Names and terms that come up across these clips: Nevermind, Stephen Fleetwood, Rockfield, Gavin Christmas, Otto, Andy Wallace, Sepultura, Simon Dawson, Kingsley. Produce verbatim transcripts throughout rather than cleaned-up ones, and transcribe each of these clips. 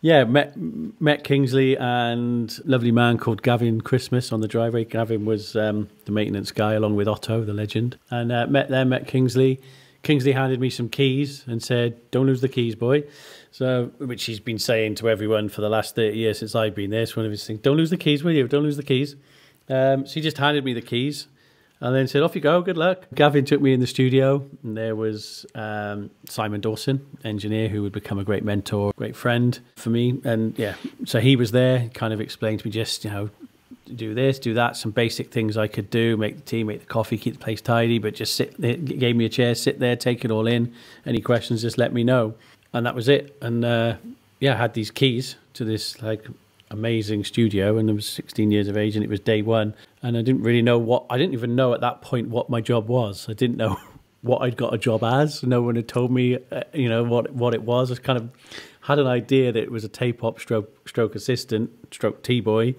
Yeah, met met Kingsley and a lovely man called Gavin Christmas on the driveway. Gavin was um, the maintenance guy along with Otto, the legend. And uh, met there, met Kingsley. Kingsley handed me some keys and said, "Don't lose the keys, boy." So, which he's been saying to everyone for the last thirty years since I've been there. It's one of his things. Don't lose the keys, will you? Don't lose the keys. Um, so he just handed me the keys and then said, "Off you go. Good luck." Gavin took me in the studio, and there was um, Simon Dawson, engineer, who would become a great mentor, great friend for me. And yeah, so he was there, kind of explained to me just, you know, do this, do that, some basic things I could do, make the tea, make the coffee, keep the place tidy, but just sit, it gave me a chair, sit there, take it all in. Any questions, just let me know. And that was it. And uh, yeah, I had these keys to this like amazing studio, and I was sixteen years of age, and it was day one. And I didn't really know what, I didn't even know at that point what my job was. I didn't know what I'd got a job as. No one had told me, uh, you know, what, what it was. I was kind of had an idea that it was a tape op stroke, stroke assistant, stroke tea boy.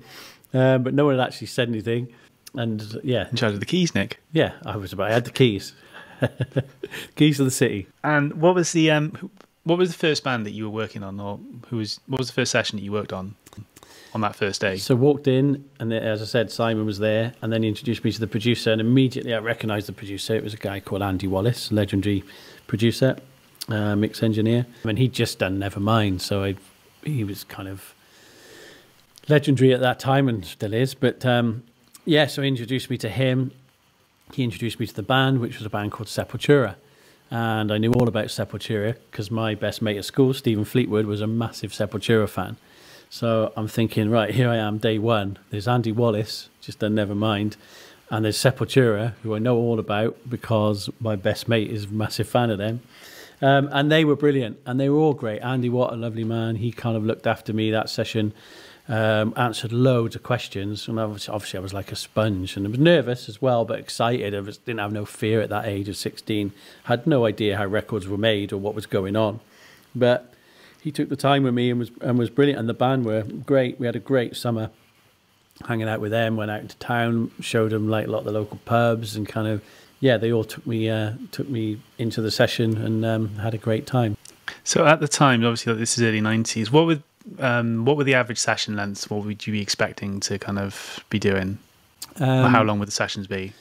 Um, but no one had actually said anything. And yeah. In charge of the keys, Nick? Yeah, I was about, I had the keys. Keys of the city. And what was the, um, what was the first band that you were working on, or who was, what was the first session that you worked on on that first day? So walked in, and then, as I said, Simon was there, and then he introduced me to the producer, and immediately I recognised the producer. It was a guy called Andy Wallace, legendary producer, uh, mix engineer. I mean, he'd just done Nevermind, so I, he was kind of legendary at that time, and still is. But um, yeah, so he introduced me to him. He introduced me to the band, which was a band called Sepultura. And I knew all about Sepultura because my best mate at school, Stephen Fleetwood, was a massive Sepultura fan. So I'm thinking, right, here I am, day one. There's Andy Wallace, just done Nevermind. And there's Sepultura, who I know all about because my best mate is a massive fan of them. Um, and they were brilliant, and they were all great. Andy, what a lovely man. He kind of looked after me that session, um, answered loads of questions. And obviously, obviously I was like a sponge, and I was nervous as well, but excited. I was, didn't have no fear at that age of sixteen. Had no idea how records were made or what was going on. But he took the time with me and was and was brilliant, and the band were great. We had a great summer hanging out with them, went out into town, showed them like a lot of the local pubs, and kind of, yeah, they all took me uh, took me into the session, and um, had a great time. So at the time, obviously, like, this is early nineties, what would um, what were the average session lengths? What would you be expecting to kind of be doing? Um, or how long would the sessions be?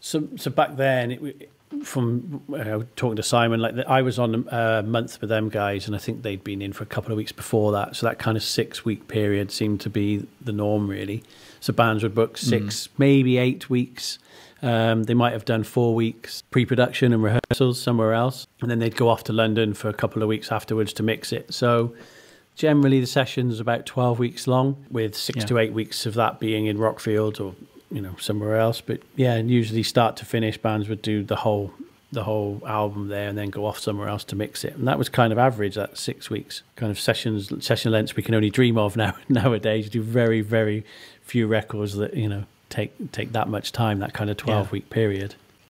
So so back then, it, from you know, talking to Simon, like I was on a month with them guys, and I think they'd been in for a couple of weeks before that. So that kind of six week period seemed to be the norm, really. So bands would book six, mm. maybe eight weeks. Um, they might have done four weeks pre-production and rehearsals somewhere else, and then they'd go off to London for a couple of weeks afterwards to mix it. So generally the session's about twelve weeks long, with six yeah. to eight weeks of that being in Rockfield or, you know, somewhere else. But yeah, and usually start to finish, bands would do the whole the whole album there and then go off somewhere else to mix it. And that was kind of average, that six weeks kind of sessions, session lengths we can only dream of now nowadays. You do very, very few records that, you know, take take that much time, that kind of twelve yeah. week period.